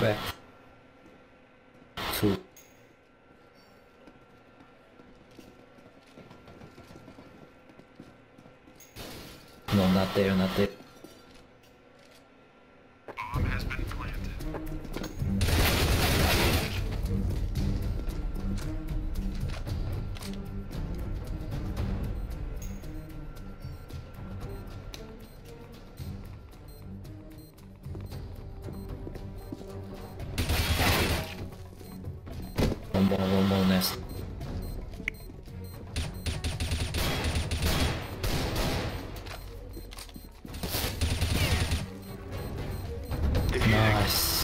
back to no, not there, not there. Bomb has been planted. One more nest. Nice.